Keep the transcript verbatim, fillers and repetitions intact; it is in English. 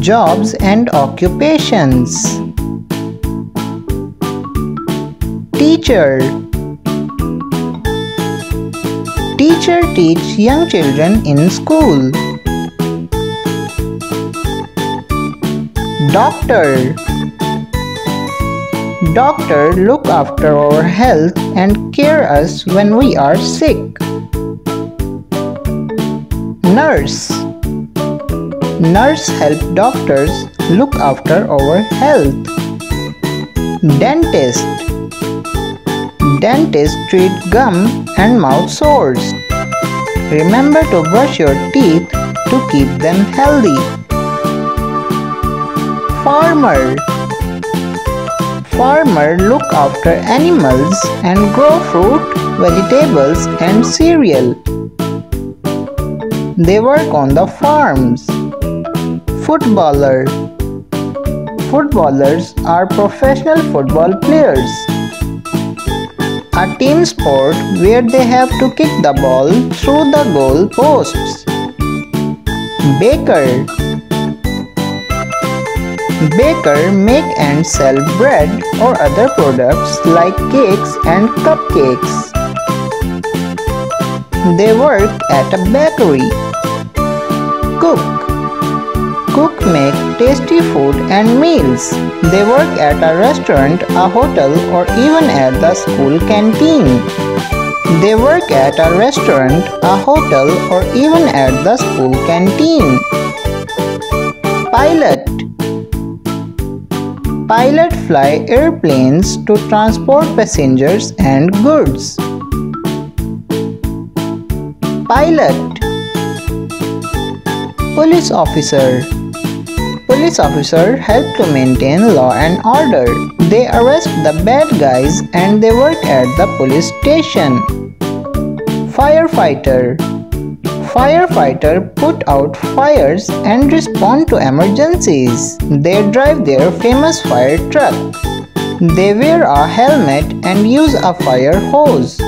Jobs and occupations. Teacher. Teacher teach young children in school. Doctor. Doctor look after our health and care us when we are sick. Nurse. Nurse help doctors look after our health. Dentist. Dentist treat gum and mouth sores. Remember to brush your teeth to keep them healthy. Farmer. Farmer look after animals and grow fruit, vegetables and cereal. They work on the farms. Footballer. Footballers are professional football players. A team sport where they have to kick the ball through the goal posts. Baker. Baker make and sell bread or other products like cakes and cupcakes. They work at a bakery. Cook. Cook make tasty food and meals. They work at a restaurant, a hotel, or even at the school canteen. They work at a restaurant, a hotel, or even at the school canteen. Pilot. Pilot fly airplanes to transport passengers and goods. Pilot. Police officer. Police officer help to maintain law and order. They arrest the bad guys and they work at the police station. Firefighter. Firefighter put out fires and respond to emergencies. They drive their famous fire truck. They wear a helmet and use a fire hose.